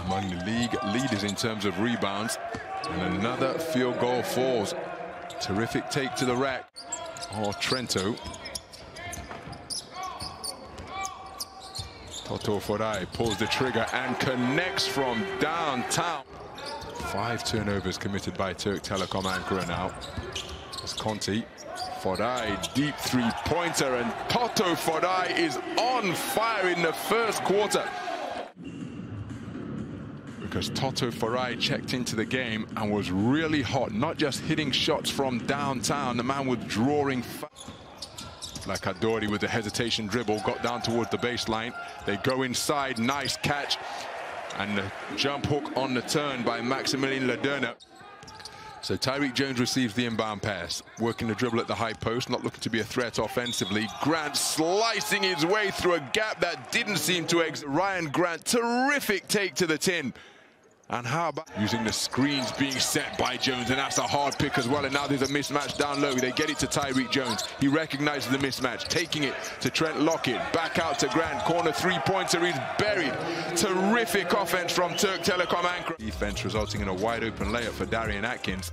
among the league leaders in terms of rebounds. And another field goal falls. Terrific take to the rack. Oh, Trento. Toto Foday pulls the trigger and connects from downtown. 5 turnovers committed by Turk Telekom Ankara now. It's Conti. Foday, deep three-pointer, and Toto Foday is on fire in the first quarter. Because Toto Foday checked into the game and was really hot, not just hitting shots from downtown, the man was drawing. Flacadori with the hesitation dribble, got down towards the baseline. They go inside, nice catch. And the jump hook on the turn by Massimiliano Ladurner. So Tyrique Jones receives the inbound pass, working the dribble at the high post, not looking to be a threat offensively. Grant slicing his way through a gap that didn't seem to exit. Jerian Grant, terrific take to the tin. And how about using the screens being set by Jones, and that's a hard pick as well, and now there's a mismatch down low. They get it to Tyrique Jones. He recognizes the mismatch, taking it to Trent Lockett, back out to Grant, corner three-pointer is buried. Terrific offense from Turk Telekom Ankara. Defense resulting in a wide-open layup for Darion Atkins.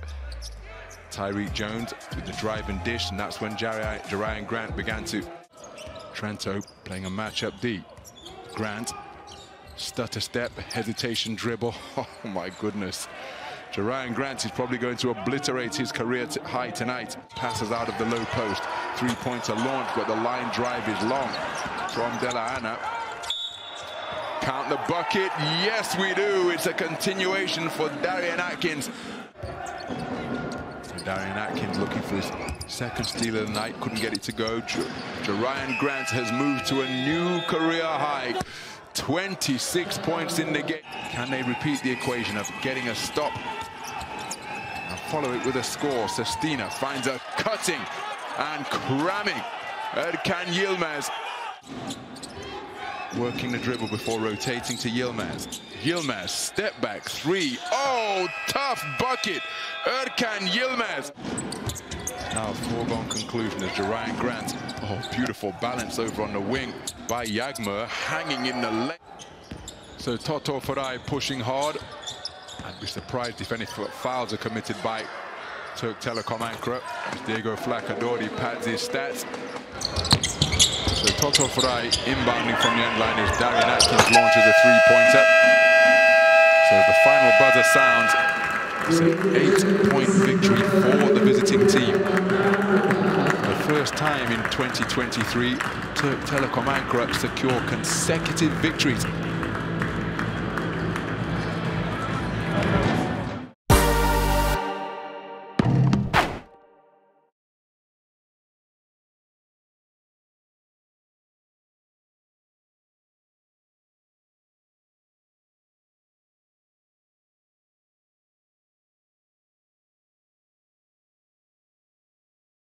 Tyrique Jones with the drive and dish, and that's when Jerian Grant began to... Trento playing a matchup D. Grant. Stutter step, hesitation dribble. Oh my goodness. Jerian Grant is probably going to obliterate his career high tonight. Passes out of the low post. Three-pointer launch, but the line drive is long. From De La Hanna. Count the bucket. Yes, we do. It's a continuation for Darion Atkins. So Darion Atkins looking for his second steal of the night. Couldn't get it to go. Jerian Grant has moved to a new career high. 26 points in the game. Can they repeat the equation of getting a stop and follow it with a score? Sestina finds a cutting and cramming. Erkan Yılmaz working the dribble before rotating to Yılmaz. Yılmaz, step back three. Oh, tough bucket. Erkan Yılmaz. Now a foregone conclusion as Jerian Grant. Oh, beautiful balance over on the wing by Yagmer, hanging in the lane. So Toto Foday pushing hard. I'd be surprised if any fouls are committed by Turk Telekom Ankara. Diego Flacadori pads his stats. So Toto Foday inbounding from the end line as Darion Atkins launches a three-pointer. So the final buzzer sounds. It's an 8-point victory for the visiting team. For the first time in 2023, Turk Telekom Ankara secure consecutive victories.